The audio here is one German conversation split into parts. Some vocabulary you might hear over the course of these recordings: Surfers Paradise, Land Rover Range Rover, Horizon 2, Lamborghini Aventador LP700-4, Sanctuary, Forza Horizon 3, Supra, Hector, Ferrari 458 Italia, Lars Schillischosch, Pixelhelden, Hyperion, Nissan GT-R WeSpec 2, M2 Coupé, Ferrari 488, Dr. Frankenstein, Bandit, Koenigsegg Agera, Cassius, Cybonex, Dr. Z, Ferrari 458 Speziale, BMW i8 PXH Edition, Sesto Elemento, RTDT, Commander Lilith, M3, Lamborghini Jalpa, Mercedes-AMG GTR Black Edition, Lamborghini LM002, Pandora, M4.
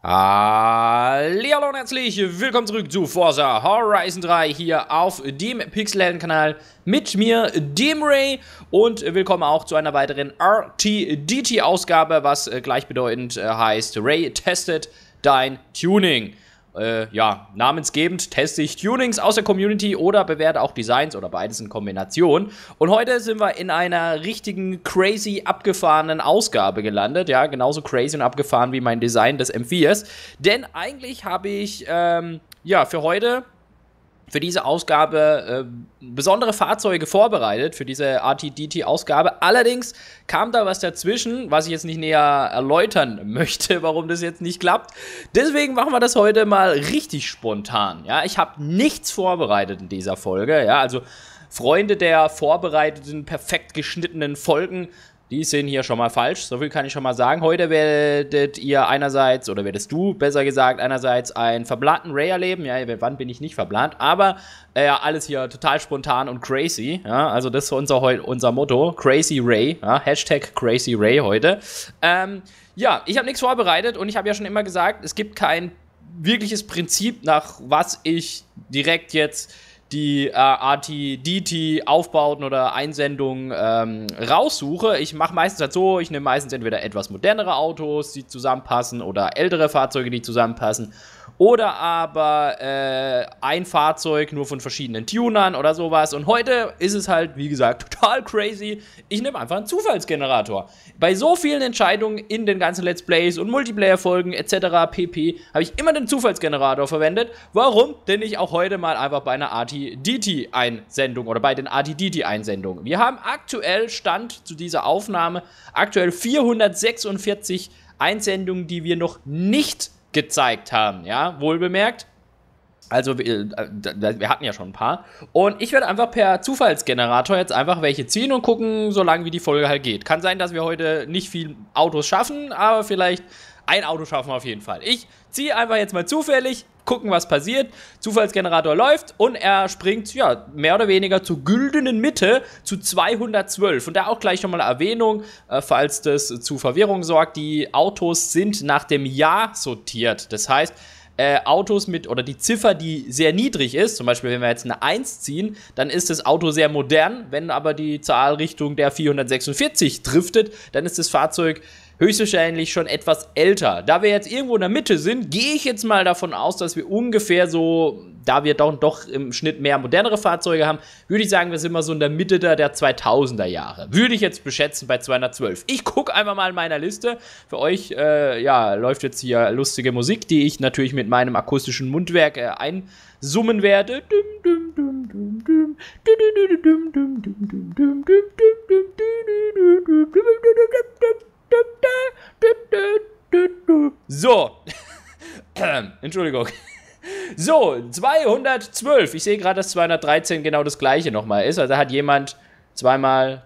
Hallo und herzlich willkommen zurück zu Forza Horizon 3 hier auf dem Pixelhelden-Kanal mit mir, dem Ray, und willkommen auch zu einer weiteren RTDT-Ausgabe, was gleichbedeutend heißt, Ray testet dein Tuning. Ja, namensgebend teste ich Tunings aus der Community oder bewerte auch Designs oder beides in Kombination. Und heute sind wir in einer richtigen crazy abgefahrenen Ausgabe gelandet. Ja, genauso crazy und abgefahren wie mein Design des M4s. Denn eigentlich habe ich, ja, für heute, für diese Ausgabe besondere Fahrzeuge vorbereitet, für diese RTDT-Ausgabe. Allerdings kam da was dazwischen, was ich jetzt nicht näher erläutern möchte, warum das jetzt nicht klappt. Deswegen machen wir das heute mal richtig spontan. Ja, ich habe nichts vorbereitet in dieser Folge. Ja, also Freunde der vorbereiteten, perfekt geschnittenen Folgen, die sind hier schon mal falsch, so viel kann ich schon mal sagen. Heute werdet ihr einerseits, oder werdest du besser gesagt, einerseits einen verplanten Ray erleben. Ja, wann bin ich nicht verplant, aber alles hier total spontan und crazy. Ja, also das ist unser Motto, Crazy Ray, ja, Hashtag Crazy Ray heute. Ja, ich habe nichts vorbereitet und ich habe ja schon immer gesagt, es gibt kein wirkliches Prinzip, nach was ich direkt jetzt die RTDT-Aufbauten oder Einsendungen raussuche. Ich mache meistens halt so, ich nehme meistens entweder etwas modernere Autos, die zusammenpassen, oder ältere Fahrzeuge, die zusammenpassen, oder aber ein Fahrzeug nur von verschiedenen Tunern oder sowas. Und heute ist es halt, wie gesagt, total crazy. Ich nehme einfach einen Zufallsgenerator. Bei so vielen Entscheidungen in den ganzen Let's Plays und Multiplayer-Folgen etc. pp. habe ich immer den Zufallsgenerator verwendet. Warum? Denn ich auch heute mal einfach bei einer RTDT-Einsendung oder bei den RTDT-Einsendungen. Wir haben aktuell, Stand zu dieser Aufnahme, aktuell 446 Einsendungen, die wir noch nicht gezeigt haben, ja, wohlbemerkt. Also wir hatten ja schon ein paar. Und ich werde einfach per Zufallsgenerator jetzt einfach welche ziehen und gucken, solange wie die Folge halt geht. Kann sein, dass wir heute nicht viel Autos schaffen, aber vielleicht ein Auto schaffen wir auf jeden Fall. Ich ziehe einfach jetzt mal zufällig, gucken, was passiert. Zufallsgenerator läuft und er springt, ja, mehr oder weniger zur güldenen Mitte, zu 212. Und da auch gleich nochmal eine Erwähnung, falls das zu Verwirrung sorgt, die Autos sind nach dem Jahr sortiert. Das heißt, Autos mit, oder die Ziffer, die sehr niedrig ist, zum Beispiel wenn wir jetzt eine 1 ziehen, dann ist das Auto sehr modern. Wenn aber die Zahl Richtung der 446 driftet, dann ist das Fahrzeug höchstwahrscheinlich schon etwas älter. Da wir jetzt irgendwo in der Mitte sind, gehe ich jetzt mal davon aus, dass wir ungefähr so, da wir doch im Schnitt mehr modernere Fahrzeuge haben, würde ich sagen, wir sind mal so in der Mitte der 2000er Jahre. Würde ich jetzt beschätzen bei 212. Ich gucke einfach mal in meiner Liste. Für euch ja, läuft jetzt hier lustige Musik, die ich natürlich mit meinem akustischen Mundwerk einsummen werde. So, Entschuldigung. So, 212. Ich sehe gerade, dass 213 genau das gleiche nochmal ist. Also hat jemand dreimal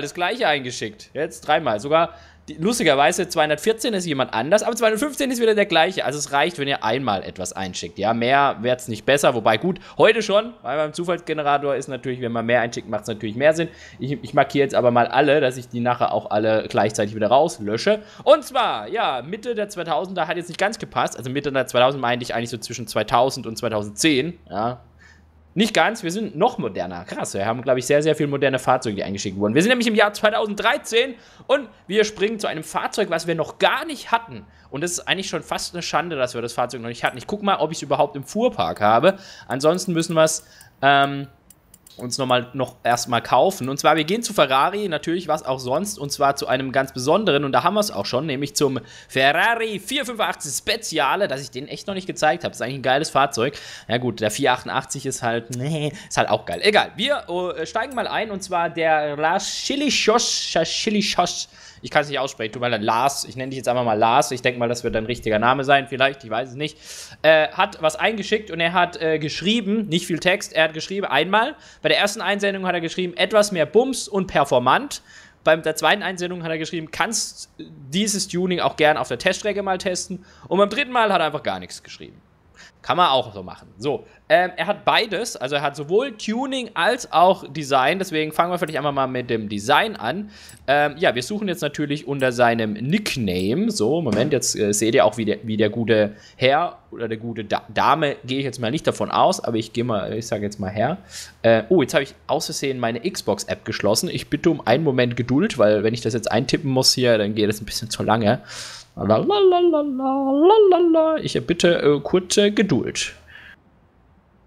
das gleiche eingeschickt. Jetzt dreimal. Sogar, lustigerweise, 214 ist jemand anders, aber 215 ist wieder der gleiche. Also es reicht, wenn ihr einmal etwas einschickt. Ja, mehr wäre es nicht besser. Wobei, gut, heute schon, weil beim Zufallsgenerator ist natürlich, wenn man mehr einschickt, macht es natürlich mehr Sinn. Ich markiere jetzt aber mal alle, dass ich die nachher auch alle gleichzeitig wieder rauslösche. Und zwar, ja, Mitte der 2000er hat jetzt nicht ganz gepasst. Also Mitte der 2000 meinte ich eigentlich so zwischen 2000 und 2010, ja. Nicht ganz, wir sind noch moderner. Krass, wir haben, glaube ich, sehr, sehr viele moderne Fahrzeuge, die eingeschickt wurden. Wir sind nämlich im Jahr 2013 und wir springen zu einem Fahrzeug, was wir noch gar nicht hatten. Und das ist eigentlich schon fast eine Schande, dass wir das Fahrzeug noch nicht hatten. Ich gucke mal, ob ich es überhaupt im Fuhrpark habe. Ansonsten müssen wir es uns erstmal kaufen. Und zwar, wir gehen zu Ferrari, natürlich was auch sonst, und zwar zu einem ganz besonderen, und da haben wir es auch schon, nämlich zum Ferrari 458 Speziale, dass ich den echt noch nicht gezeigt habe. Ist eigentlich ein geiles Fahrzeug. Ja gut, der 488 ist halt, nee, ist halt auch geil. Egal, wir steigen mal ein, und zwar der Lars Schillischosch. Ich kann es nicht aussprechen, tut mir leid, Lars, ich nenne dich jetzt einfach mal Lars, ich denke mal, das wird dein richtiger Name sein, vielleicht, ich weiß es nicht, hat was eingeschickt und er hat geschrieben, nicht viel Text, er hat geschrieben, einmal, bei der ersten Einsendung hat er geschrieben, etwas mehr Bums und performant. Bei der zweiten Einsendung hat er geschrieben, kannst dieses Tuning auch gern auf der Teststrecke mal testen, und beim dritten Mal hat er einfach gar nichts geschrieben. Kann man auch so machen. So, er hat beides. Also er hat sowohl Tuning als auch Design. Deswegen fangen wir vielleicht einmal mal mit dem Design an. Ja, wir suchen jetzt natürlich unter seinem Nickname. So, Moment, jetzt seht ihr auch, wie der gute Herr oder der gute Dame, gehe ich jetzt mal nicht davon aus, aber ich gehe mal, ich sage jetzt mal Herr. Oh, jetzt habe ich aus Versehen meine Xbox-App geschlossen. Ich bitte um einen Moment Geduld, weil wenn ich das jetzt eintippen muss hier, dann geht das ein bisschen zu lange. Ich erbitte kurze Geduld.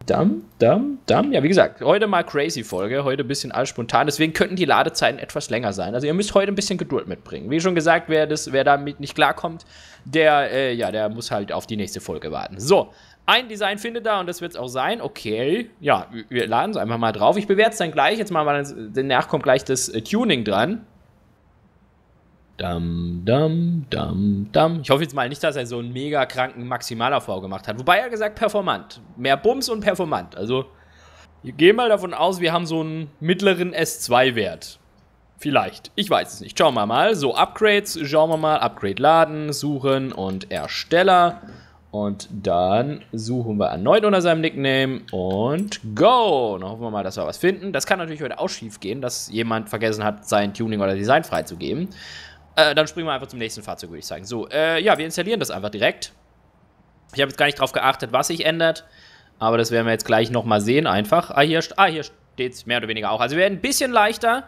Ja, wie gesagt, heute mal crazy Folge, heute ein bisschen alles spontan, deswegen könnten die Ladezeiten etwas länger sein. Also ihr müsst heute ein bisschen Geduld mitbringen. Wie schon gesagt, wer damit nicht klarkommt, der muss halt auf die nächste Folge warten. So, ein Design findet da und das wird es auch sein. Okay, ja, wir laden es einfach mal drauf. Ich bewerte es dann gleich, jetzt machen wir danach kommt gleich das Tuning dran. Ich hoffe jetzt mal nicht, dass er so einen mega kranken Maximalaufbau gemacht hat. Wobei er gesagt, performant. Mehr Bums und performant. Also, wir gehen mal davon aus, wir haben so einen mittleren S2-Wert. Vielleicht. Ich weiß es nicht. Schauen wir mal. So, Upgrades. Schauen wir mal. Upgrade laden, suchen und Ersteller. Und dann suchen wir erneut unter seinem Nickname und go. Dann hoffen wir mal, dass wir was finden. Das kann natürlich heute auch schief gehen, dass jemand vergessen hat, sein Tuning oder Design freizugeben. Dann springen wir einfach zum nächsten Fahrzeug, würde ich sagen. So, ja, wir installieren das einfach direkt. Ich habe jetzt gar nicht drauf geachtet, was sich ändert. Aber das werden wir jetzt gleich nochmal sehen einfach. Hier steht es mehr oder weniger auch. Also wir werden ein bisschen leichter,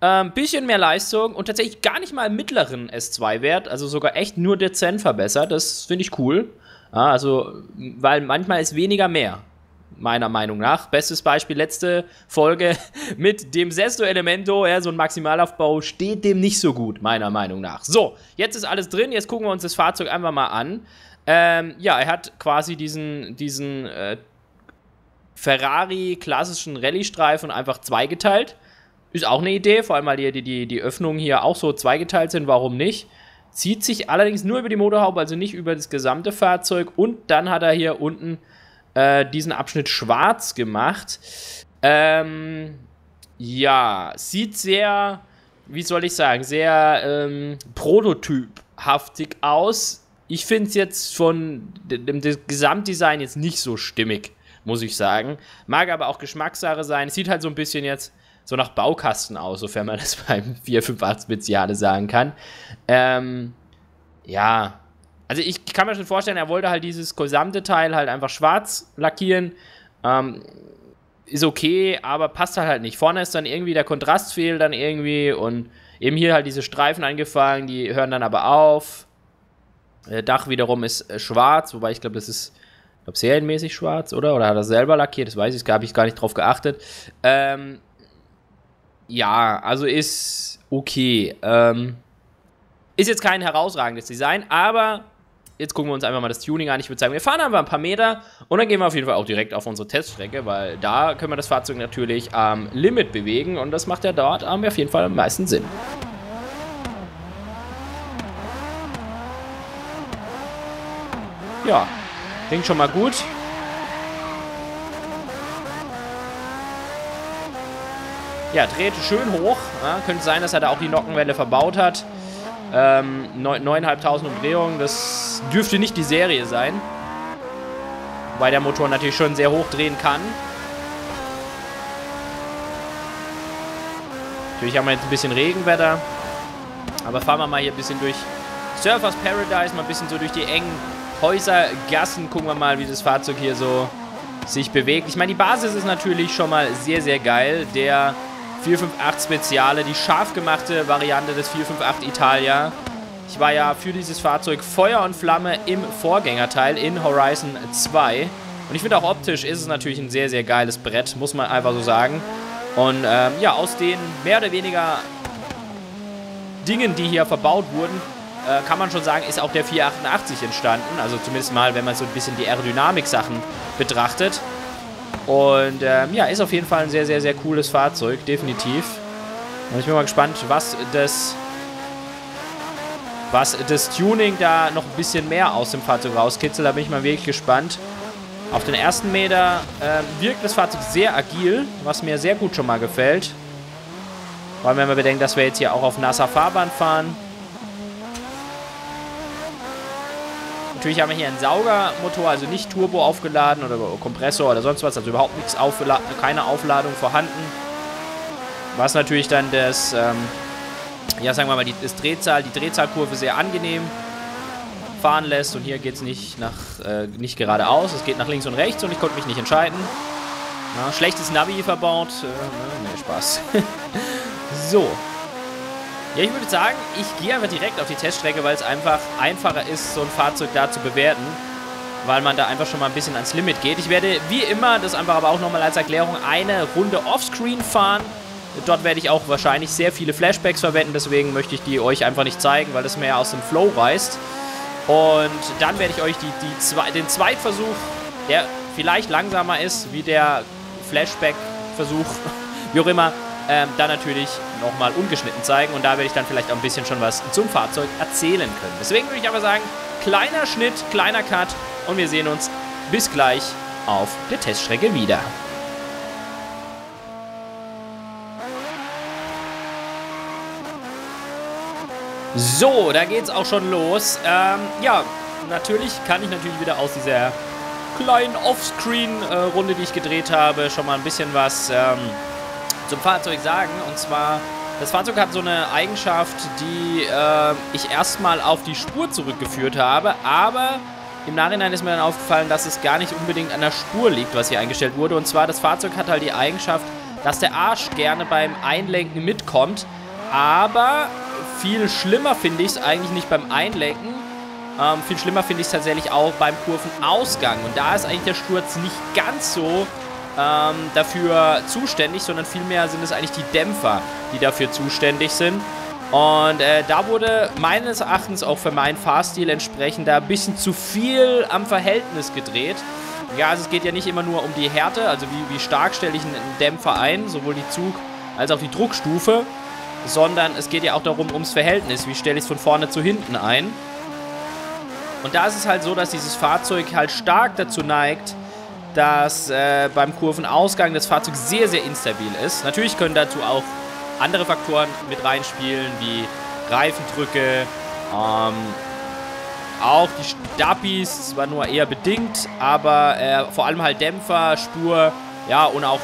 ein bisschen mehr Leistung und tatsächlich gar nicht mal im mittleren S2-Wert. Also sogar echt nur dezent verbessert. Das finde ich cool. Ja, also, weil manchmal ist weniger mehr. Meiner Meinung nach. Bestes Beispiel, letzte Folge mit dem Sesto Elemento. Ja, so ein Maximalaufbau steht dem nicht so gut, meiner Meinung nach. So, jetzt ist alles drin. Jetzt gucken wir uns das Fahrzeug einfach mal an. Ja, er hat quasi diesen Ferrari klassischen Rallye-Streifen einfach zweigeteilt. Ist auch eine Idee, vor allem weil die Öffnungen hier auch so zweigeteilt sind. Warum nicht? Zieht sich allerdings nur über die Motorhaube, also nicht über das gesamte Fahrzeug. Und dann hat er hier unten diesen Abschnitt schwarz gemacht. Ja, sieht sehr, wie soll ich sagen, sehr prototyphaftig aus. Ich finde es jetzt von dem Gesamtdesign jetzt nicht so stimmig, muss ich sagen. Mag aber auch Geschmackssache sein. Sieht halt so ein bisschen jetzt so nach Baukasten aus, sofern man das beim 458 Speziale sagen kann. Ja, also ich kann mir schon vorstellen, er wollte halt dieses gesamte Teil halt einfach schwarz lackieren. Ist okay, aber passt halt nicht. Vorne ist dann irgendwie der Kontrast fehlt dann irgendwie und eben hier halt diese Streifen angefangen, die hören dann aber auf. Dach wiederum ist schwarz, wobei ich glaube, das ist serienmäßig schwarz, oder? Oder hat er selber lackiert? Das weiß ich, da habe ich gar nicht drauf geachtet. Ja, also ist okay. Ist jetzt kein herausragendes Design, aber jetzt gucken wir uns einfach mal das Tuning an. Ich würde sagen, wir fahren einfach ein paar Meter und dann gehen wir auf jeden Fall auch direkt auf unsere Teststrecke, weil da können wir das Fahrzeug natürlich am Limit bewegen und das macht ja dort auf jeden Fall am meisten Sinn. Ja, klingt schon mal gut. Ja, dreht schön hoch. Ja, könnte sein, dass er da auch die Nockenwelle verbaut hat. 9.500 Umdrehungen, das dürfte nicht die Serie sein. Weil der Motor natürlich schon sehr hoch drehen kann. Natürlich haben wir jetzt ein bisschen Regenwetter. Aber fahren wir mal hier ein bisschen durch Surfers Paradise, mal ein bisschen so durch die engen Häuser, Gassen. Gucken wir mal, wie das Fahrzeug hier so sich bewegt. Ich meine, die Basis ist natürlich schon mal sehr, sehr geil. Der 458 Speziale, die scharf gemachte Variante des 458 Italia. Ich war ja für dieses Fahrzeug Feuer und Flamme im Vorgängerteil in Horizon 2. Und ich finde auch optisch ist es natürlich ein sehr, sehr geiles Brett, muss man einfach so sagen. Und ja, aus den mehr oder weniger Dingen, die hier verbaut wurden, kann man schon sagen, ist auch der 488 entstanden. Also zumindest mal, wenn man so ein bisschen die Aerodynamik-Sachen betrachtet. Und ja, ist auf jeden Fall ein sehr, sehr, sehr cooles Fahrzeug, definitiv. Und ich bin mal gespannt, was das Tuning da noch ein bisschen mehr aus dem Fahrzeug rauskitzelt. Da bin ich mal wirklich gespannt. Auf den ersten Meter wirkt das Fahrzeug sehr agil, was mir sehr gut schon mal gefällt. Vor allem, wenn man bedenkt, dass wir jetzt hier auch auf nasser Fahrbahn fahren. Natürlich haben wir hier einen Saugermotor, also nicht Turbo aufgeladen oder Kompressor oder sonst was, also überhaupt nichts keine Aufladung vorhanden. Was natürlich dann das, ja sagen wir mal, die Drehzahlkurve sehr angenehm fahren lässt. Und hier geht es nicht geradeaus, es geht nach links und rechts und ich konnte mich nicht entscheiden. Ja, schlechtes Navi verbaut, nee, Spaß. So. Ja, ich würde sagen, ich gehe einfach direkt auf die Teststrecke, weil es einfach einfacher ist, so ein Fahrzeug da zu bewerten, weil man da einfach schon mal ein bisschen ans Limit geht. Ich werde, wie immer, das einfach aber auch nochmal als Erklärung, eine Runde Offscreen fahren. Dort werde ich auch wahrscheinlich sehr viele Flashbacks verwenden, deswegen möchte ich die euch einfach nicht zeigen, weil das mir ja aus dem Flow reißt. Und dann werde ich euch den Zweitversuch, der vielleicht langsamer ist, wie der Flashback-Versuch, wie auch immer, dann natürlich nochmal ungeschnitten zeigen und da werde ich dann vielleicht auch ein bisschen schon was zum Fahrzeug erzählen können. Deswegen würde ich aber sagen, kleiner Schnitt, kleiner Cut und wir sehen uns bis gleich auf der Teststrecke wieder. So, da geht's auch schon los. Ja, natürlich kann ich natürlich wieder aus dieser kleinen Offscreen-Runde, die ich gedreht habe, schon mal ein bisschen was zum Fahrzeug sagen. Und zwar, das Fahrzeug hat so eine Eigenschaft, die ich erstmal auf die Spur zurückgeführt habe, aber im Nachhinein ist mir dann aufgefallen, dass es gar nicht unbedingt an der Spur liegt, was hier eingestellt wurde. Und zwar, das Fahrzeug hat halt die Eigenschaft, dass der Arsch gerne beim Einlenken mitkommt, aber viel schlimmer finde ich es eigentlich nicht beim Einlenken, viel schlimmer finde ich es tatsächlich auch beim Kurvenausgang. Und da ist eigentlich der Sturz nicht ganz so dafür zuständig, sondern vielmehr sind es eigentlich die Dämpfer, die dafür zuständig sind. Und da wurde meines Erachtens auch für meinen Fahrstil entsprechend da ein bisschen zu viel am Verhältnis gedreht. Ja, also es geht ja nicht immer nur um die Härte, also wie stark stelle ich einen Dämpfer ein, sowohl die Zug- als auch die Druckstufe, sondern es geht ja auch darum, ums Verhältnis, wie stelle ich es von vorne zu hinten ein. Und da ist es halt so, dass dieses Fahrzeug halt stark dazu neigt, dass beim Kurvenausgang das Fahrzeug sehr, sehr instabil ist. Natürlich können dazu auch andere Faktoren mit reinspielen, wie Reifendrücke, auch die Stapis, zwar nur eher bedingt, aber vor allem halt Dämpfer, Spur, ja, und auch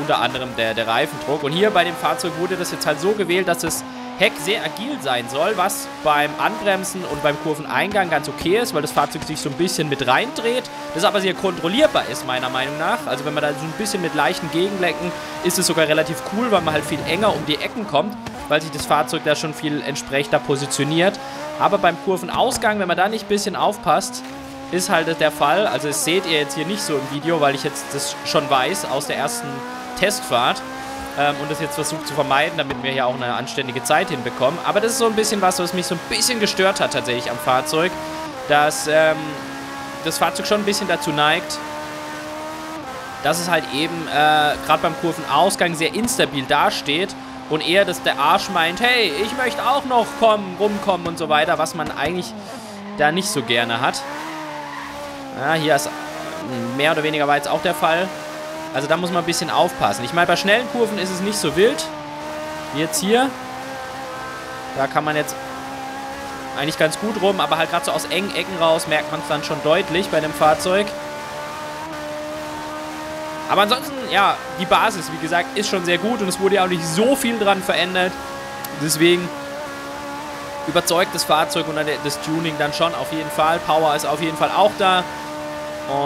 unter anderem der Reifendruck. Und hier bei dem Fahrzeug wurde das jetzt halt so gewählt, dass das Heck sehr agil sein soll, was beim Anbremsen und beim Kurveneingang ganz okay ist, weil das Fahrzeug sich so ein bisschen mit reindreht, das aber sehr kontrollierbar ist, meiner Meinung nach. Also wenn man da so ein bisschen mit leichten Gegenlecken, ist es sogar relativ cool, weil man halt viel enger um die Ecken kommt, weil sich das Fahrzeug da schon viel entsprechender positioniert. Aber beim Kurvenausgang, wenn man da nicht ein bisschen aufpasst, ist halt der Fall. Also das seht ihr jetzt hier nicht so im Video, weil ich jetzt das schon weiß aus der ersten Testfahrt und das jetzt versucht zu vermeiden, damit wir hier auch eine anständige Zeit hinbekommen. Aber das ist so ein bisschen was mich so ein bisschen gestört hat tatsächlich am Fahrzeug, dass das Fahrzeug schon ein bisschen dazu neigt, dass es halt eben gerade beim Kurvenausgang sehr instabil dasteht und eher, dass der Arsch meint, hey, ich möchte auch noch kommen, rumkommen und so weiter, was man eigentlich da nicht so gerne hat. Ja, hier ist mehr oder weniger war jetzt auch der Fall. Also da muss man ein bisschen aufpassen. Ich meine, bei schnellen Kurven ist es nicht so wild wie jetzt hier. Da kann man jetzt eigentlich ganz gut rum, aber halt gerade so aus engen Ecken raus merkt man es dann schon deutlich bei dem Fahrzeug. Aber ansonsten, ja, die Basis, wie gesagt, ist schon sehr gut und es wurde ja auch nicht so viel dran verändert. Deswegen überzeugt das Fahrzeug und das Tuning dann schon auf jeden Fall. Power ist auf jeden Fall auch da.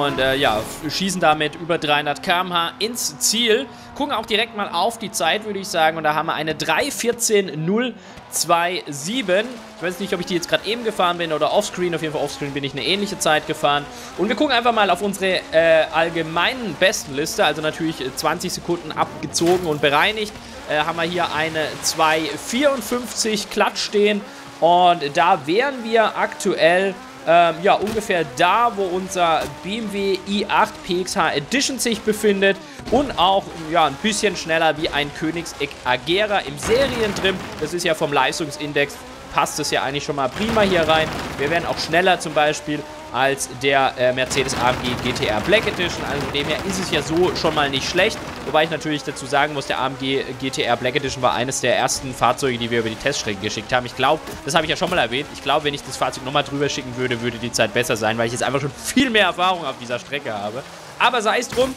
Und ja, schießen damit über 300 km/h ins Ziel. Gucken auch direkt mal auf die Zeit, würde ich sagen. Und da haben wir eine 3:14.027. Ich weiß nicht, ob ich die jetzt gerade eben gefahren bin oder offscreen. Auf jeden Fall offscreen bin ich eine ähnliche Zeit gefahren. Und wir gucken einfach mal auf unsere allgemeinen Bestenliste. Also natürlich 20 Sekunden abgezogen und bereinigt. Haben wir hier eine 2:54 glatt stehen. Und da wären wir aktuell ja, ungefähr da, wo unser BMW i8 PXH Edition sich befindet und auch ja, ein bisschen schneller wie ein Koenigsegg Agera im Serientrim. Das ist ja vom Leistungsindex, passt es ja eigentlich schon mal prima hier rein. Wir werden auch schneller zum Beispiel als der Mercedes-AMG GTR Black Edition. Also von dem her ist es ja so schon mal nicht schlecht. Wobei ich natürlich dazu sagen muss, der AMG GTR Black Edition war eines der ersten Fahrzeuge, die wir über die Teststrecke geschickt haben. Ich glaube, das habe ich ja schon mal erwähnt, ich glaube, wenn ich das Fahrzeug nochmal drüber schicken würde, würde die Zeit besser sein, weil ich jetzt einfach schon viel mehr Erfahrung auf dieser Strecke habe. Aber sei es drum,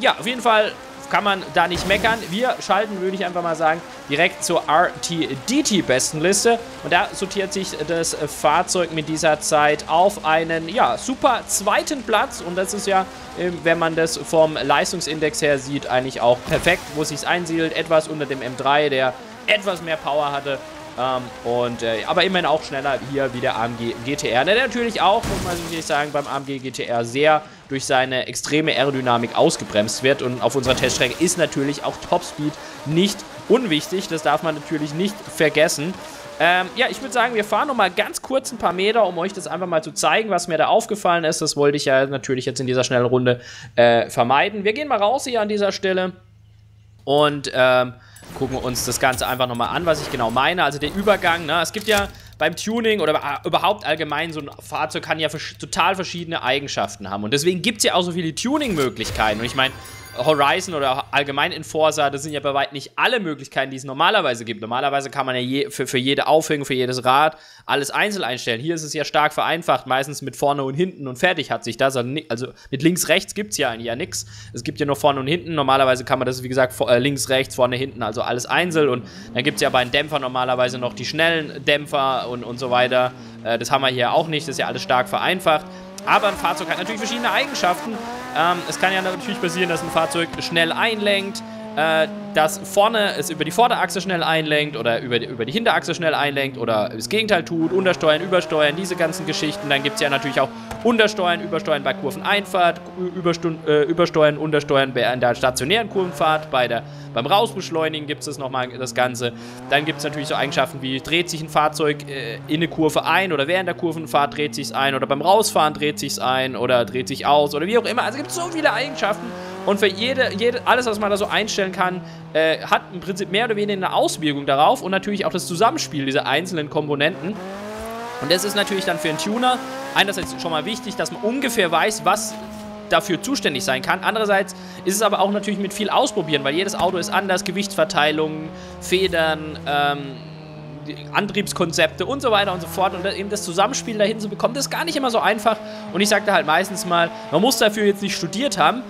ja, auf jeden Fall kann man da nicht meckern. Wir schalten, würde ich einfach mal sagen, direkt zur RTDT-Bestenliste. Und da sortiert sich das Fahrzeug mit dieser Zeit auf einen, ja, super zweiten Platz. Und das ist ja, wenn man das vom Leistungsindex her sieht, eigentlich auch perfekt, wo es sich einsiedelt. Etwas unter dem M3, der etwas mehr Power hatte. Aber immerhin auch schneller hier wie der AMG GTR. Der natürlich auch, muss man natürlich sagen, beim AMG GTR sehr durch seine extreme Aerodynamik ausgebremst wird. Und auf unserer Teststrecke ist natürlich auch Topspeed nicht unwichtig. Das darf man natürlich nicht vergessen. Ja, ich würde sagen, wir fahren nochmal ganz kurz ein paar Meter, um euch das einfach mal zu zeigen, was mir da aufgefallen ist. Das wollte ich ja natürlich jetzt in dieser schnellen Runde vermeiden. Wir gehen mal raus hier an dieser Stelle und gucken wir uns das Ganze einfach nochmal an, was ich genau meine. Also den Übergang, ne? Es gibt ja beim Tuning oder überhaupt allgemein, so ein Fahrzeug kann ja total verschiedene Eigenschaften haben. Und deswegen gibt es ja auch so viele Tuning-Möglichkeiten. Und ich meine, Horizon oder allgemein in Forza, das sind ja bei weitem nicht alle Möglichkeiten, die es normalerweise gibt. Normalerweise kann man ja für jede Aufhängung, für jedes Rad alles einzeln einstellen. Hier ist es ja stark vereinfacht, meistens mit vorne und hinten und fertig hat sich das. Also mit links, rechts gibt es ja eigentlich ja nichts. Es gibt ja nur vorne und hinten. Normalerweise kann man das, wie gesagt, links, rechts, vorne, hinten, also alles einzeln. Und dann gibt es ja bei den Dämpfern normalerweise noch die schnellen Dämpfer und so weiter. Das haben wir hier auch nicht, das ist ja alles stark vereinfacht. Aber ein Fahrzeug hat natürlich verschiedene Eigenschaften. Es kann ja natürlich passieren, dass ein Fahrzeug schnell einlenkt, dass vorne es über die Vorderachse schnell einlenkt oder über die Hinterachse schnell einlenkt oder das Gegenteil tut, Untersteuern, Übersteuern, diese ganzen Geschichten. Dann gibt es ja natürlich auch Untersteuern, Übersteuern bei Kurveneinfahrt, Übersteuern, Untersteuern bei der stationären Kurvenfahrt, beim Rausbeschleunigen gibt es nochmal das Ganze. Dann gibt es natürlich so Eigenschaften wie, dreht sich ein Fahrzeug in eine Kurve ein oder während der Kurvenfahrt dreht sich es ein oder beim Rausfahren dreht sich es ein oder dreht sich aus oder wie auch immer. Also gibt es so viele Eigenschaften. Und für alles, was man da so einstellen kann, hat im Prinzip mehr oder weniger eine Auswirkung darauf und natürlich auch das Zusammenspiel dieser einzelnen Komponenten. Und das ist natürlich dann für einen Tuner einerseits schon mal wichtig, dass man ungefähr weiß, was dafür zuständig sein kann. Andererseits ist es aber auch natürlich mit viel Ausprobieren, weil jedes Auto ist anders, Gewichtsverteilung, Federn, Antriebskonzepte und so weiter und so fort, und eben das Zusammenspiel dahin zu bekommen, das ist gar nicht immer so einfach. Und ich sage da halt meistens mal, man muss dafür jetzt nicht studiert haben,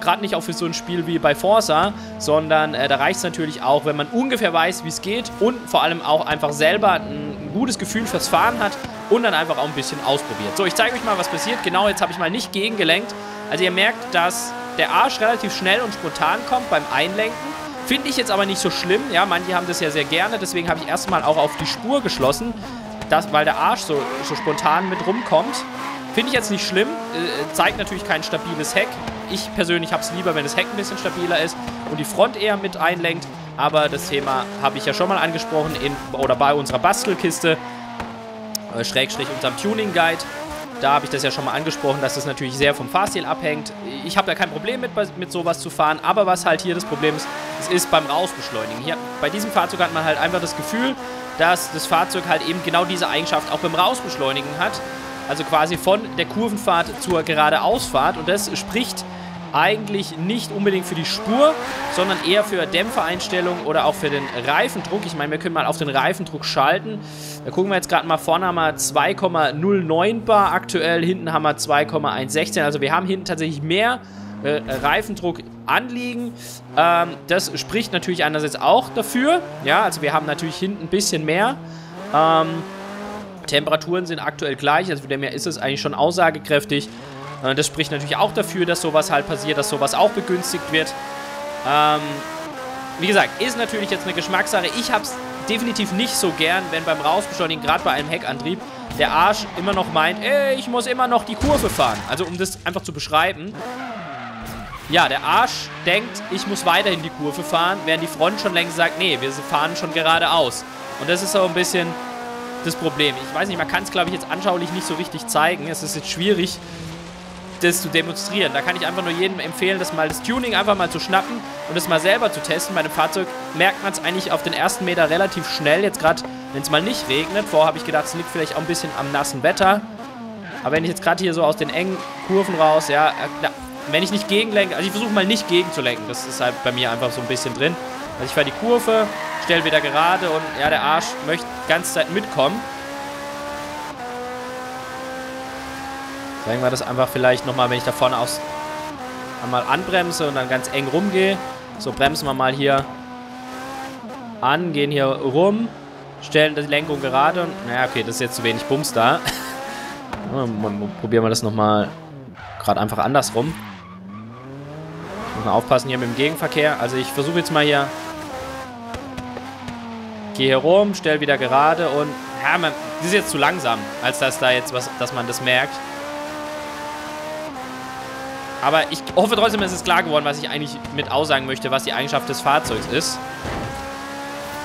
gerade nicht auch für so ein Spiel wie bei Forza, sondern da reicht es natürlich auch, wenn man ungefähr weiß, wie es geht und vor allem auch einfach selber ein gutes Gefühl fürs Fahren hat und dann einfach auch ein bisschen ausprobiert. So, ich zeige euch mal, was passiert. Genau, jetzt habe ich mal nicht gegengelenkt. Also ihr merkt, dass der Arsch relativ schnell und spontan kommt beim Einlenken. Finde ich jetzt aber nicht so schlimm, ja, manche haben das ja sehr gerne, deswegen habe ich erstmal auch auf die Spur geschlossen, weil der Arsch so spontan mit rumkommt. Finde ich jetzt nicht schlimm, zeigt natürlich kein stabiles Heck. Ich persönlich habe es lieber, wenn das Heck ein bisschen stabiler ist und die Front eher mit einlenkt, aber das Thema habe ich ja schon mal angesprochen bei unserer Bastelkiste, Schrägstrich unserem Tuning-Guide. Da habe ich das ja schon mal angesprochen, dass das natürlich sehr vom Fahrstil abhängt. Ich habe da kein Problem mit sowas zu fahren, aber was halt hier das Problem ist, es ist beim Rausbeschleunigen. Hier, bei diesem Fahrzeug hat man halt einfach das Gefühl, dass das Fahrzeug halt eben genau diese Eigenschaft auch beim Rausbeschleunigen hat. Also quasi von der Kurvenfahrt zur Geradeausfahrt, und das spricht eigentlich nicht unbedingt für die Spur, sondern eher für Dämpfereinstellungen oder auch für den Reifendruck. Ich meine, wir können mal auf den Reifendruck schalten. Da gucken wir jetzt gerade mal, vorne haben wir 2,09 Bar aktuell, hinten haben wir 2,116. Also wir haben hinten tatsächlich mehr Reifendruck anliegen. Das spricht natürlich einerseits auch dafür. Ja, also wir haben natürlich hinten ein bisschen mehr. Temperaturen sind aktuell gleich, also von dem her ist es eigentlich schon aussagekräftig. Das spricht natürlich auch dafür, dass sowas halt passiert, dass sowas auch begünstigt wird. Wie gesagt, ist natürlich jetzt eine Geschmackssache. Ich habe es definitiv nicht so gern, wenn beim Rausbeschleunigen, gerade bei einem Heckantrieb, der Arsch immer noch meint, ey, ich muss immer noch die Kurve fahren. Also um das einfach zu beschreiben. Ja, der Arsch denkt, ich muss weiterhin die Kurve fahren, während die Front schon längst sagt, nee, wir fahren schon geradeaus. Und das ist so ein bisschen das Problem. Ich weiß nicht, man kann es, glaube ich, jetzt anschaulich nicht so richtig zeigen. Es ist jetzt schwierig, das zu demonstrieren. Da kann ich einfach nur jedem empfehlen, das Tuning einfach mal zu schnappen und das mal selber zu testen. Bei einem Fahrzeug merkt man es eigentlich auf den ersten Meter relativ schnell. Jetzt gerade, wenn es mal nicht regnet. Vorher habe ich gedacht, es liegt vielleicht auch ein bisschen am nassen Wetter. Aber wenn ich jetzt gerade hier so aus den engen Kurven raus, ja, wenn ich nicht gegenlenke, also ich versuche mal nicht gegenzulenken, das ist halt bei mir einfach so ein bisschen drin. Also ich fahre die Kurve, stelle wieder gerade und ja, der Arsch möchte die ganze Zeit mitkommen. Sagen wir das einfach vielleicht nochmal, wenn ich da vorne aus einmal anbremse und dann ganz eng rumgehe. So, bremsen wir mal hier an, gehen hier rum, stellen die Lenkung gerade und, naja, okay, das ist jetzt zu wenig Bums da. Probieren wir das nochmal gerade einfach andersrum. Ich muss mal aufpassen hier mit dem Gegenverkehr. Also ich versuche jetzt mal hier, gehe hier rum, stelle wieder gerade und, ja, man, das ist jetzt zu langsam, als dass da jetzt was, dass man das merkt. Aber ich hoffe trotzdem, es ist klar geworden, was ich eigentlich mit aussagen möchte, was die Eigenschaft des Fahrzeugs ist.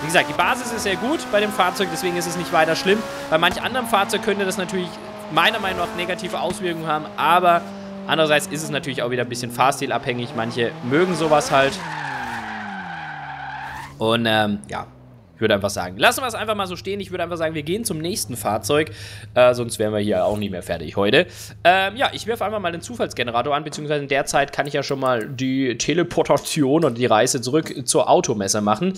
Wie gesagt, die Basis ist sehr gut bei dem Fahrzeug, deswegen ist es nicht weiter schlimm. Bei manch anderem Fahrzeug könnte das natürlich meiner Meinung nach negative Auswirkungen haben, aber andererseits ist es natürlich auch wieder ein bisschen fahrstilabhängig. Manche mögen sowas halt. Und ja, ich würde einfach sagen, lassen wir es einfach mal so stehen. Ich würde einfach sagen, wir gehen zum nächsten Fahrzeug. Sonst wären wir hier auch nicht mehr fertig heute. Ja, ich wirf einfach mal den Zufallsgenerator an, beziehungsweise in der Zeit kann ich ja schon mal die Teleportation und die Reise zurück zur Automesse machen.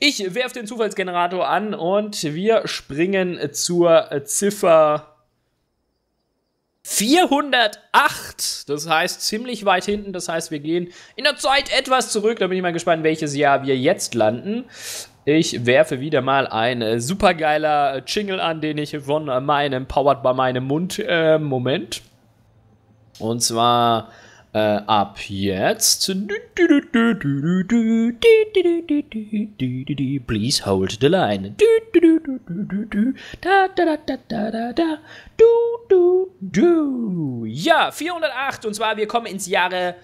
Ich werfe den Zufallsgenerator an und wir springen zur Ziffer 408, das heißt ziemlich weit hinten, das heißt wir gehen in der Zeit etwas zurück, da bin ich mal gespannt, welches Jahr wir jetzt landen. Ich werfe wieder mal ein supergeiler Jingle an, den ich von meinem Powered by meinem Mund, Moment. Und zwar ab jetzt. Please hold the line. Ja, 408. Und zwar, wir kommen ins Jahre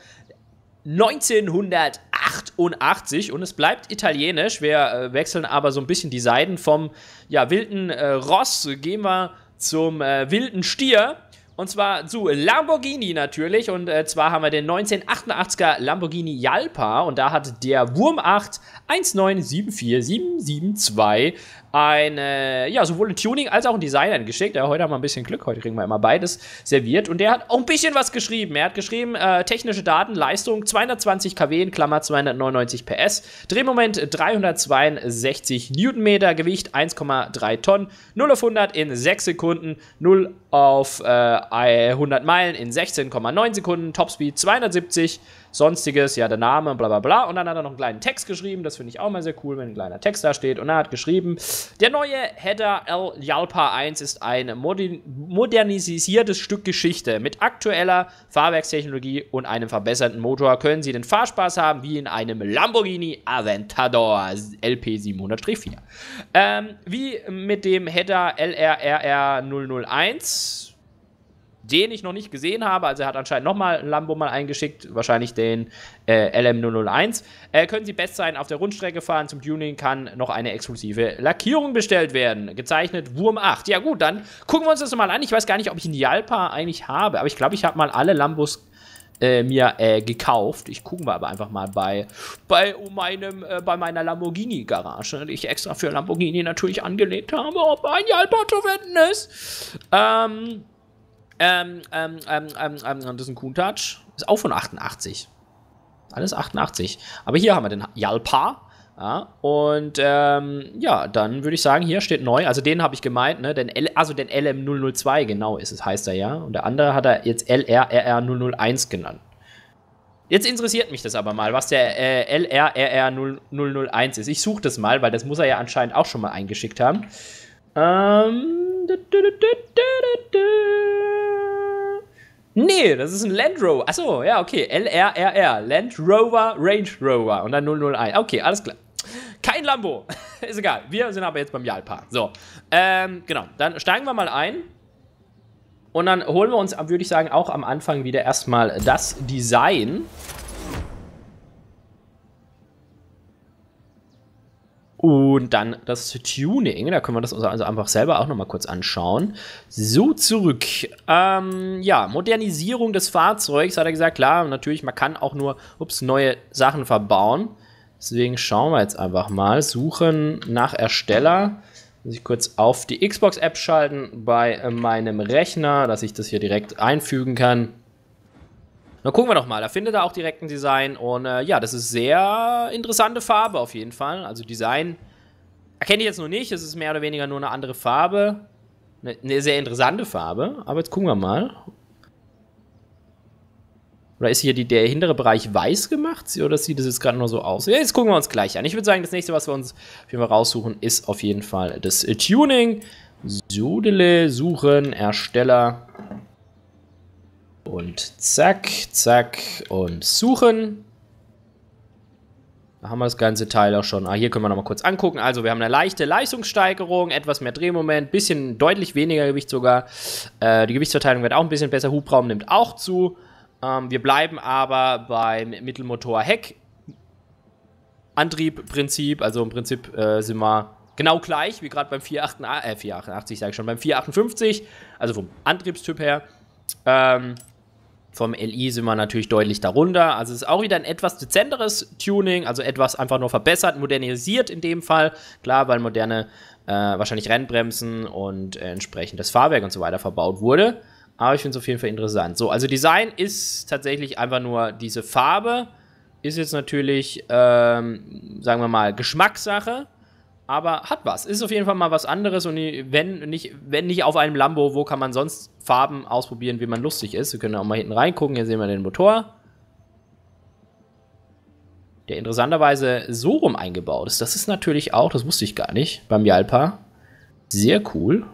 1988 und es bleibt italienisch. Wir wechseln aber so ein bisschen die Seiten vom ja, wilden Ross. Gehen wir zum wilden Stier. Und zwar zu Lamborghini natürlich. Und zwar haben wir den 1988er Lamborghini Jalpa. Und da hat der Wurm 8 1974772 ein, ja, sowohl ein Tuning als auch ein Design geschickt. Ja, heute haben wir ein bisschen Glück. Heute kriegen wir immer beides serviert. Und der hat auch ein bisschen was geschrieben. Er hat geschrieben, technische Daten, Leistung 220 kW in Klammer 299 PS. Drehmoment 362 Newtonmeter. Gewicht 1,3 Tonnen. 0 auf 100 in 6 Sekunden. 0 auf 100 Meilen in 16,9 Sekunden, Topspeed 270, sonstiges, ja, der Name, bla bla bla. Und dann hat er noch einen kleinen Text geschrieben, das finde ich auch mal sehr cool, wenn ein kleiner Text da steht. Und er hat geschrieben, der neue Header L Jalpa 1 ist ein modernisiertes Stück Geschichte. Mit aktueller Fahrwerkstechnologie und einem verbesserten Motor können Sie den Fahrspaß haben, wie in einem Lamborghini Aventador LP700-4. Wie mit dem Header LRRR 001, den ich noch nicht gesehen habe, also er hat anscheinend nochmal ein Lambo mal eingeschickt, wahrscheinlich den LM001. Können Sie best sein, auf der Rundstrecke fahren, zum Tuning kann noch eine exklusive Lackierung bestellt werden. Gezeichnet Wurm 8. Ja gut, dann gucken wir uns das mal an. Ich weiß gar nicht, ob ich einen Jalpa eigentlich habe, aber ich glaube, ich habe mal alle Lambos mir gekauft. Ich gucken wir aber einfach mal bei meiner Lamborghini-Garage, die ich extra für Lamborghini natürlich angelegt habe, ob ein Jalpa zu finden ist. Das ist ein Countach. Ist auch von 88. Alles 88. Aber hier haben wir den Jalpa. Ja, und ja, dann würde ich sagen, hier steht neu. Also den habe ich gemeint, ne? Den den LM002, genau ist es, heißt er ja. Und der andere hat er jetzt LRRR001 genannt. Jetzt interessiert mich das aber mal, was der LRRR001 ist. Ich suche das mal, weil das muss er ja anscheinend auch schon mal eingeschickt haben. Nee, das ist ein Land Rover. Achso, ja, okay. LRRR. Land Rover Range Rover. Und dann 001. Okay, alles klar. Kein Lambo. Ist egal. Wir sind aber jetzt beim Jalpa. So. Genau. Dann steigen wir mal ein. Und dann holen wir uns, würde ich sagen, auch am Anfang wieder erstmal das Design. Und dann das Tuning, da können wir das uns also einfach selber auch nochmal kurz anschauen. So, zurück. Ja, Modernisierung des Fahrzeugs, hat er gesagt, klar, natürlich, man kann auch nur, ups, neue Sachen verbauen. Deswegen schauen wir jetzt einfach mal, suchen nach Ersteller. Muss ich kurz auf die Xbox-App schalten bei meinem Rechner, dass ich das hier direkt einfügen kann. Dann gucken wir doch mal. Da findet er auch direkt ein Design. Und ja, das ist sehr interessante Farbe auf jeden Fall. Also Design erkenne ich jetzt noch nicht. Es ist mehr oder weniger nur eine andere Farbe. Eine sehr interessante Farbe. Aber jetzt gucken wir mal. Oder ist hier der hintere Bereich weiß gemacht? Oder sieht das jetzt gerade nur so aus? Ja, jetzt gucken wir uns gleich an. Ich würde sagen, das nächste, was wir uns auf jeden Fall raussuchen, ist auf jeden Fall das Tuning. Sudele, suchen, Ersteller. Und zack, zack und suchen. Da haben wir das ganze Teil auch schon. Ah, hier können wir nochmal kurz angucken. Also wir haben eine leichte Leistungssteigerung, etwas mehr Drehmoment, bisschen deutlich weniger Gewicht sogar. Die Gewichtsverteilung wird auch ein bisschen besser, Hubraum nimmt auch zu. Wir bleiben aber beim Mittelmotor-Heck-Antriebprinzip. Also im Prinzip sind wir genau gleich wie gerade beim 488, sage ich schon, beim 458. Also vom Antriebstyp her. Vom LI sind wir natürlich deutlich darunter. Also es ist auch wieder ein etwas dezenteres Tuning. Also etwas einfach nur verbessert, modernisiert in dem Fall. Klar, weil moderne wahrscheinlich Rennbremsen und entsprechend das Fahrwerk und so weiter verbaut wurde. Aber ich finde es auf jeden Fall interessant. So, also Design ist tatsächlich einfach nur diese Farbe. Ist jetzt natürlich, sagen wir mal, Geschmackssache. Aber hat was. Ist auf jeden Fall mal was anderes. Und wenn nicht auf einem Lambo, wo kann man sonst Farben ausprobieren, wie man lustig ist? Wir können auch mal hinten reingucken. Hier sehen wir den Motor. Der interessanterweise so rum eingebaut ist. Das ist natürlich auch, das wusste ich gar nicht, beim Jalpa. Sehr cool.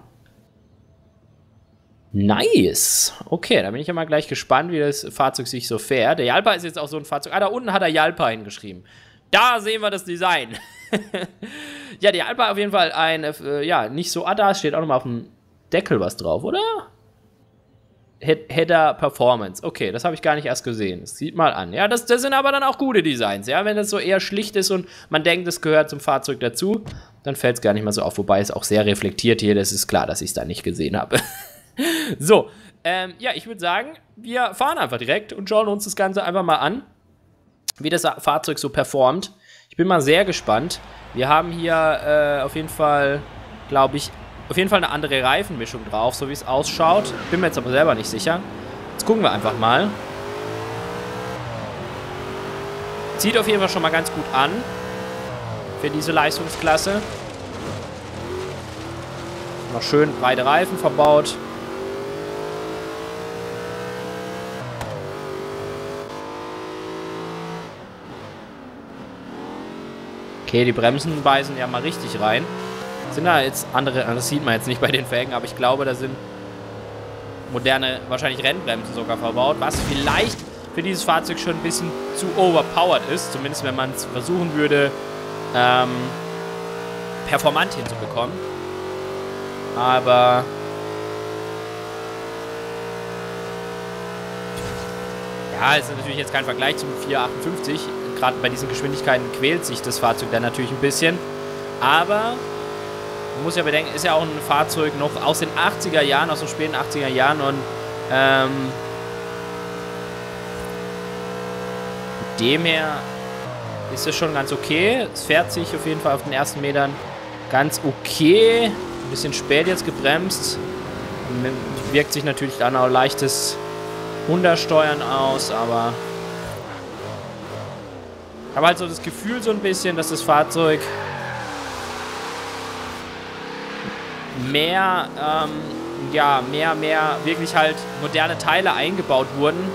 Nice. Okay, da bin ich ja mal gleich gespannt, wie das Fahrzeug sich so fährt. Der Jalpa ist jetzt auch so ein Fahrzeug. Ah, da unten hat er Jalpa hingeschrieben. Da sehen wir das Design. Ja, der Jalpa auf jeden Fall ein, ja, nicht so, ah, da steht auch nochmal auf dem Deckel was drauf, oder? Header Performance. Okay, das habe ich gar nicht erst gesehen. Das sieht mal an. Ja, das sind aber dann auch gute Designs, ja. Wenn das so eher schlicht ist und man denkt, es gehört zum Fahrzeug dazu, dann fällt es gar nicht mal so auf. Wobei es auch sehr reflektiert hier, das ist klar, dass ich es da nicht gesehen habe. So, ja, ich würde sagen, wir fahren einfach direkt und schauen uns das Ganze einfach mal an, wie das Fahrzeug so performt. Ich bin mal sehr gespannt. Wir haben hier auf jeden Fall, glaube ich, auf jeden Fall eine andere Reifenmischung drauf, so wie es ausschaut. Bin mir jetzt aber selber nicht sicher. Jetzt gucken wir einfach mal. Sieht auf jeden Fall schon mal ganz gut an für diese Leistungsklasse. Noch schön breite Reifen verbaut. Okay, die Bremsen beißen ja mal richtig rein. Sind da jetzt andere, das sieht man jetzt nicht bei den Felgen, aber ich glaube, da sind moderne, wahrscheinlich Rennbremsen sogar verbaut, was vielleicht für dieses Fahrzeug schon ein bisschen zu overpowered ist, zumindest wenn man es versuchen würde, performant hinzubekommen. Aber ja, ist natürlich jetzt kein Vergleich zum 458. Gerade bei diesen Geschwindigkeiten quält sich das Fahrzeug dann natürlich ein bisschen. Aber man muss ja bedenken, ist ja auch ein Fahrzeug noch aus den 80er Jahren, aus den späten 80er Jahren. Und mit dem her ist es schon ganz okay. Es fährt sich auf jeden Fall auf den ersten Metern ganz okay. Ein bisschen spät jetzt gebremst. Wirkt sich natürlich dann auch leichtes Untersteuern aus, aber ich habe halt so das Gefühl so ein bisschen, dass das Fahrzeug mehr, ja, mehr wirklich halt moderne Teile eingebaut wurden. Und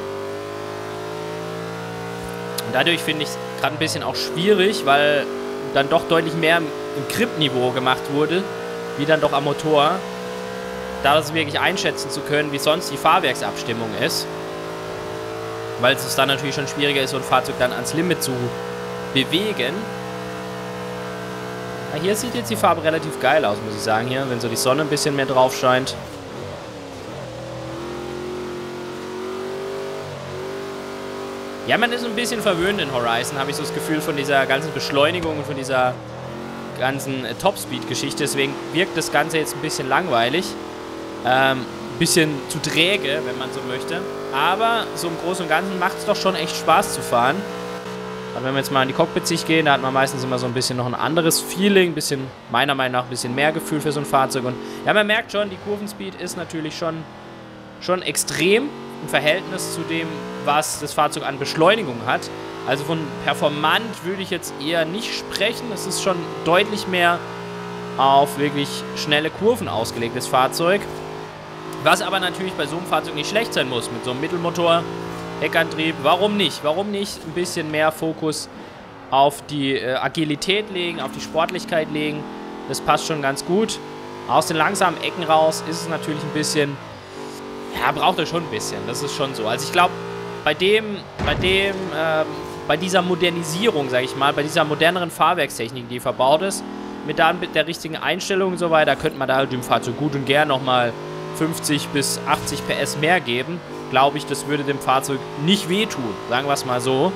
dadurch finde ich es gerade ein bisschen auch schwierig, weil dann doch deutlich mehr im Grip-Niveau gemacht wurde, wie dann doch am Motor. Da das wirklich einschätzen zu können, wie sonst die Fahrwerksabstimmung ist. Weil es dann natürlich schon schwieriger ist, so ein Fahrzeug dann ans Limit zu bewegen. Ja, hier sieht jetzt die Farbe relativ geil aus, muss ich sagen, hier, wenn so die Sonne ein bisschen mehr drauf scheint. Ja, man ist ein bisschen verwöhnt in Horizon, habe ich so das Gefühl, von dieser ganzen Beschleunigung und von dieser ganzen Topspeed-Geschichte. Deswegen wirkt das Ganze jetzt ein bisschen langweilig. Bisschen zu träge, wenn man so möchte. Aber so im Großen und Ganzen macht es doch schon echt Spaß zu fahren. Und wenn wir jetzt mal in die Cockpit-Sicht gehen, da hat man meistens immer so ein bisschen noch ein anderes Feeling, ein bisschen, meiner Meinung nach, ein bisschen mehr Gefühl für so ein Fahrzeug. Und ja, man merkt schon, die Kurvenspeed ist natürlich schon extrem im Verhältnis zu dem, was das Fahrzeug an Beschleunigung hat. Also von performant würde ich jetzt eher nicht sprechen. Es ist schon deutlich mehr auf wirklich schnelle Kurven ausgelegtes Fahrzeug. Was aber natürlich bei so einem Fahrzeug nicht schlecht sein muss. Mit so einem Mittelmotor, Heckantrieb, warum nicht? Warum nicht ein bisschen mehr Fokus auf die Agilität legen, auf die Sportlichkeit legen? Das passt schon ganz gut. Aus den langsamen Ecken raus ist es natürlich ein bisschen... Ja, braucht er schon ein bisschen. Das ist schon so. Also ich glaube, bei dieser Modernisierung, sage ich mal, bei dieser moderneren Fahrwerkstechnik, die verbaut ist, mit der richtigen Einstellung und so weiter, könnte man da dem Fahrzeug gut und gern nochmal 50 bis 80 PS mehr geben. Glaube ich, das würde dem Fahrzeug nicht wehtun, sagen wir es mal so.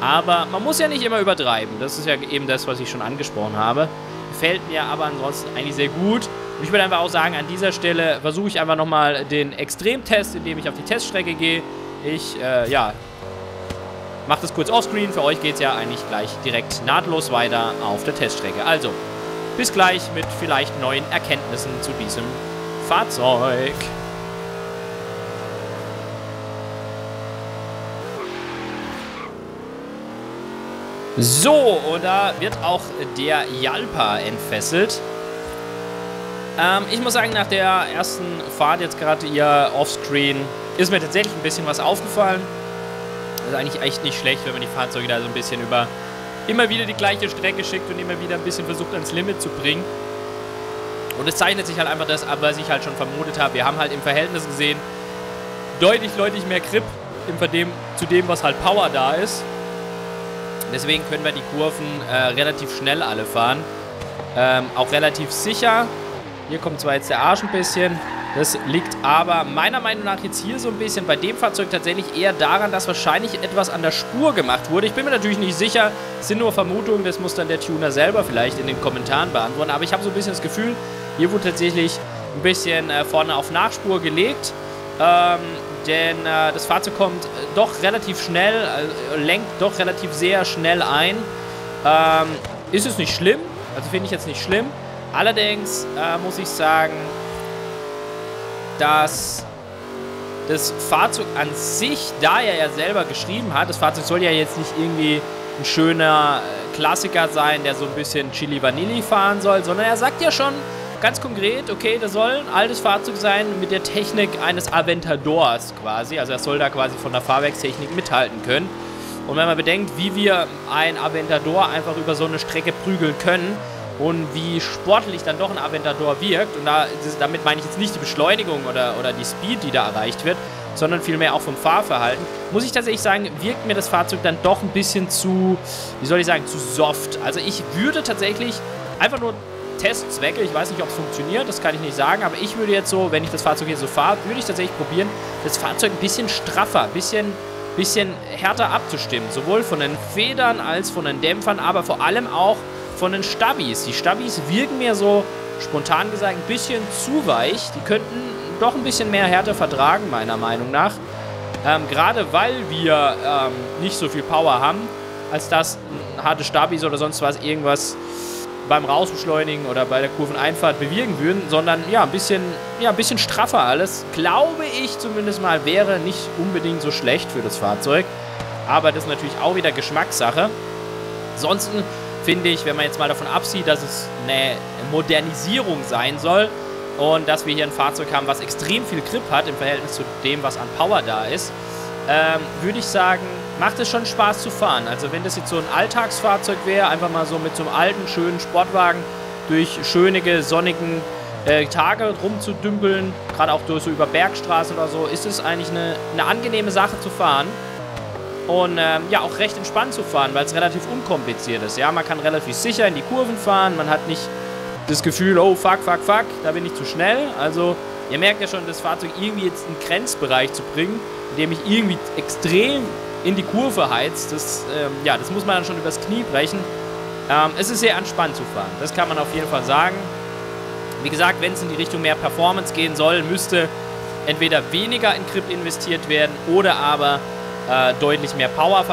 Aber man muss ja nicht immer übertreiben. Das ist ja eben das, was ich schon angesprochen habe. Gefällt mir aber ansonsten eigentlich sehr gut. Und ich würde einfach auch sagen, an dieser Stelle versuche ich einfach nochmal den Extremtest, indem ich auf die Teststrecke gehe. Ich, mache das kurz offscreen. Für euch geht es ja eigentlich gleich direkt nahtlos weiter auf der Teststrecke. Also, bis gleich mit vielleicht neuen Erkenntnissen zu diesem Fahrzeug. So, und da wird auch der Jalpa entfesselt. Ich muss sagen, nach der ersten Fahrt jetzt gerade hier offscreen ist mir tatsächlich ein bisschen was aufgefallen. Das ist eigentlich echt nicht schlecht, wenn man die Fahrzeuge da so ein bisschen über immer wieder die gleiche Strecke schickt und immer wieder ein bisschen versucht, ans Limit zu bringen. Und es zeichnet sich halt einfach das ab, was ich halt schon vermutet habe. Wir haben halt im Verhältnis gesehen deutlich mehr Grip zu dem, was halt Power da ist. Deswegen können wir die Kurven relativ schnell alle fahren. Auch relativ sicher. Hier kommt zwar jetzt der Arsch ein bisschen. Das liegt aber meiner Meinung nach jetzt hier so ein bisschen bei dem Fahrzeug tatsächlich eher daran, dass wahrscheinlich etwas an der Spur gemacht wurde. Ich bin mir natürlich nicht sicher. Es sind nur Vermutungen. Das muss dann der Tuner selber vielleicht in den Kommentaren beantworten. Aber ich habe so ein bisschen das Gefühl, hier wurde tatsächlich ein bisschen vorne auf Nachspur gelegt. Denn das Fahrzeug kommt doch relativ schnell, lenkt doch relativ sehr schnell ein. Ist es nicht schlimm, also finde ich jetzt nicht schlimm. Allerdings muss ich sagen, dass das Fahrzeug an sich, da er ja selber geschrieben hat, das Fahrzeug soll ja jetzt nicht irgendwie ein schöner Klassiker sein, der so ein bisschen Chili Vanilli fahren soll, sondern er sagt ja schon, ganz konkret, okay, das soll ein altes Fahrzeug sein mit der Technik eines Aventadors quasi. Also das soll da quasi von der Fahrwerkstechnik mithalten können. Und wenn man bedenkt, wie wir ein Aventador einfach über so eine Strecke prügeln können und wie sportlich dann doch ein Aventador wirkt, und damit meine ich jetzt nicht die Beschleunigung oder die Speed, die da erreicht wird, sondern vielmehr auch vom Fahrverhalten, muss ich tatsächlich sagen, wirkt mir das Fahrzeug dann doch ein bisschen zu, wie soll ich sagen, zu soft. Also ich würde tatsächlich einfach nur Testzwecke, ich weiß nicht, ob es funktioniert, das kann ich nicht sagen, aber ich würde jetzt so, wenn ich das Fahrzeug hier so fahre, würde ich tatsächlich probieren, das Fahrzeug ein bisschen straffer, ein bisschen härter abzustimmen, sowohl von den Federn als von den Dämpfern, aber vor allem auch von den Stabis. Die Stabis wirken mir so, spontan gesagt, ein bisschen zu weich, die könnten doch ein bisschen mehr Härte vertragen, meiner Meinung nach, gerade weil wir nicht so viel Power haben, als dass harte Stabis oder sonst was irgendwas beim Rausbeschleunigen oder bei der Kurveneinfahrt bewirken würden, sondern ja, ein bisschen straffer alles, glaube ich zumindest mal, wäre nicht unbedingt so schlecht für das Fahrzeug, aber das ist natürlich auch wieder Geschmackssache. Ansonsten finde ich, wenn man jetzt mal davon absieht, dass es eine Modernisierung sein soll und dass wir hier ein Fahrzeug haben, was extrem viel Grip hat im Verhältnis zu dem, was an Power da ist, würde ich sagen, macht es schon Spaß zu fahren. Also wenn das jetzt so ein Alltagsfahrzeug wäre, einfach mal so mit so einem alten, schönen Sportwagen durch schönige, sonnigen Tage rumzudümpeln, gerade auch durch so über Bergstraßen oder so, ist es eigentlich eine angenehme Sache zu fahren und ja, auch recht entspannt zu fahren, weil es relativ unkompliziert ist. Ja, man kann relativ sicher in die Kurven fahren, man hat nicht das Gefühl, oh fuck, da bin ich zu schnell. Also ihr merkt ja schon, das Fahrzeug irgendwie jetzt in den Grenzbereich zu bringen, indem ich irgendwie extrem in die Kurve heizt, das muss man dann schon übers Knie brechen. Es ist sehr entspannt zu fahren, das kann man auf jeden Fall sagen. Wie gesagt, wenn es in die Richtung mehr Performance gehen soll, müsste entweder weniger in Grip investiert werden oder aber deutlich mehr Power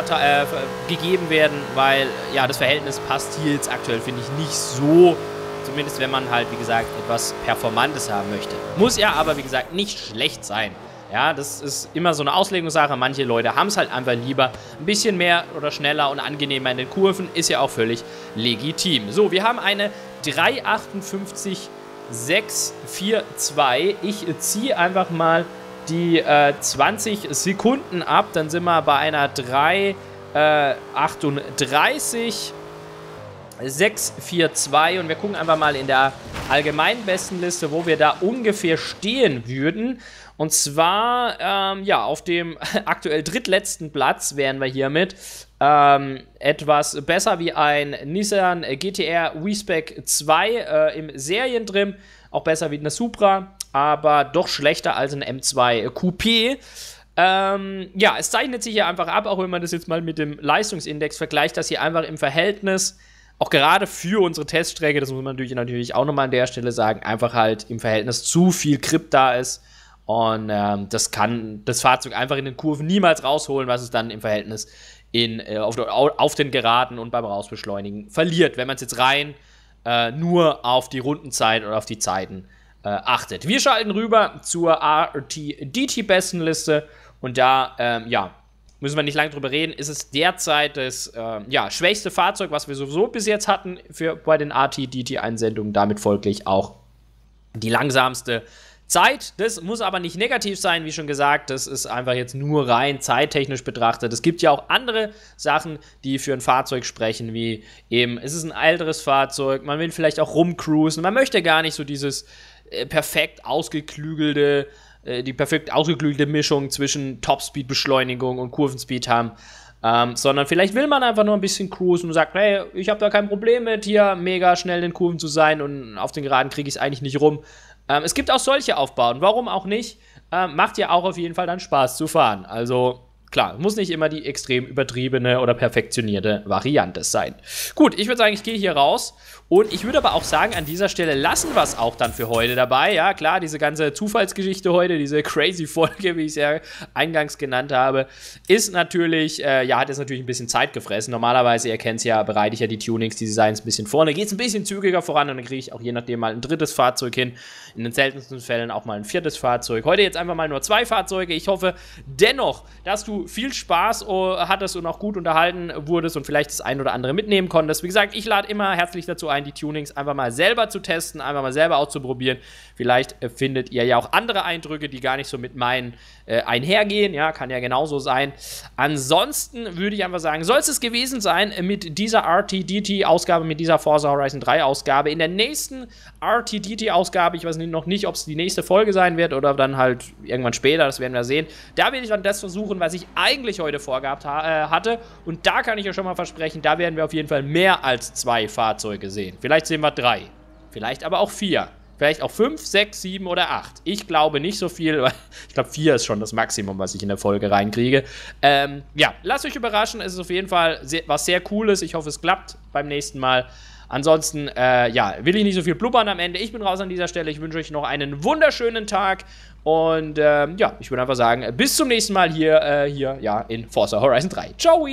gegeben werden, weil ja das Verhältnis passt hier jetzt aktuell, finde ich, nicht so, zumindest wenn man halt, wie gesagt, etwas Performantes haben möchte. Muss ja aber, wie gesagt, nicht schlecht sein. Ja, das ist immer so eine Auslegungssache. Manche Leute haben es halt einfach lieber ein bisschen mehr oder schneller und angenehmer in den Kurven. Ist ja auch völlig legitim. So, wir haben eine 358,642. Ich ziehe einfach mal die 20 Sekunden ab. Dann sind wir bei einer 3,38,642. Und wir gucken einfach mal in der allgemeinen Bestenliste, wo wir da ungefähr stehen würden. Und zwar, ja, auf dem aktuell drittletzten Platz wären wir hiermit etwas besser wie ein Nissan GT-R WeSpec 2 im Serientrim, auch besser wie eine Supra, aber doch schlechter als ein M2 Coupé. Ja, es zeichnet sich hier einfach ab, auch wenn man das jetzt mal mit dem Leistungsindex vergleicht, dass hier einfach im Verhältnis, auch gerade für unsere Teststrecke, das muss man natürlich auch nochmal an der Stelle sagen, einfach halt im Verhältnis zu viel Grip da ist. Und das kann das Fahrzeug einfach in den Kurven niemals rausholen, was es dann im Verhältnis in, auf den Geraden und beim Rausbeschleunigen verliert, wenn man es jetzt rein nur auf die Rundenzeit oder auf die Zeiten achtet. Wir schalten rüber zur RTDT-Bestenliste und da, ja, müssen wir nicht lange drüber reden, ist es derzeit das ja, schwächste Fahrzeug, was wir sowieso bis jetzt hatten bei den RTDT-Einsendungen, damit folglich auch die langsamste Zeit. Das muss aber nicht negativ sein, wie schon gesagt, das ist einfach jetzt nur rein zeittechnisch betrachtet. Es gibt ja auch andere Sachen, die für ein Fahrzeug sprechen, wie eben, es ist ein älteres Fahrzeug, man will vielleicht auch rumcruisen, man möchte gar nicht so dieses perfekt ausgeklügelte, Mischung zwischen Topspeed-Beschleunigung und Kurvenspeed haben, sondern vielleicht will man einfach nur ein bisschen cruisen und sagt, hey, ich habe da kein Problem mit, hier mega schnell in den Kurven zu sein und auf den Geraden kriege ich es eigentlich nicht rum. Es gibt auch solche Aufbauten, warum auch nicht, macht ja auch auf jeden Fall dann Spaß zu fahren. Also klar, muss nicht immer die extrem übertriebene oder perfektionierte Variante sein. Gut, ich würde sagen, ich gehe hier raus und ich würde aber auch sagen, an dieser Stelle lassen wir es auch dann für heute dabei. Ja klar, diese ganze Zufallsgeschichte heute, diese crazy Folge, wie ich es ja eingangs genannt habe, ist natürlich, ja, hat jetzt natürlich ein bisschen Zeit gefressen. Normalerweise, ihr kennt es ja, bereite ich ja die Tunings, die Designs ein bisschen vorne, geht es ein bisschen zügiger voran und dann kriege ich auch je nachdem mal ein drittes Fahrzeug hin. In den seltensten Fällen auch mal ein viertes Fahrzeug. Heute jetzt einfach mal nur 2 Fahrzeuge. Ich hoffe dennoch, dass du viel Spaß hattest und auch gut unterhalten wurdest und vielleicht das ein oder andere mitnehmen konntest. Wie gesagt, ich lade immer herzlich dazu ein, die Tunings einfach mal selber zu testen, einfach mal selber auszuprobieren. Vielleicht findet ihr ja auch andere Eindrücke, die gar nicht so mit meinen einhergehen. Ja, kann ja genauso sein. Ansonsten würde ich einfach sagen, soll es gewesen sein mit dieser RTDT-Ausgabe, mit dieser Forza Horizon 3-Ausgabe. In der nächsten RTDT-Ausgabe, ich weiß noch nicht, ob es die nächste Folge sein wird oder dann halt irgendwann später, das werden wir sehen. Da werde ich dann das versuchen, was ich eigentlich heute vorgehabt hatte. Und da kann ich ja schon mal versprechen, da werden wir auf jeden Fall mehr als 2 Fahrzeuge sehen. Vielleicht sehen wir 3. Vielleicht aber auch 4. Vielleicht auch 5, 6, 7 oder 8. Ich glaube nicht so viel, weil ich glaube 4 ist schon das Maximum, was ich in der Folge reinkriege. Ja, lasst euch überraschen. Es ist auf jeden Fall was sehr Cooles. Ich hoffe, es klappt beim nächsten Mal. Ansonsten, ja, will ich nicht so viel blubbern am Ende. Ich bin raus an dieser Stelle. Ich wünsche euch noch einen wunderschönen Tag. Und ja, ich würde einfach sagen, bis zum nächsten Mal hier ja, in Forza Horizon 3. Ciao!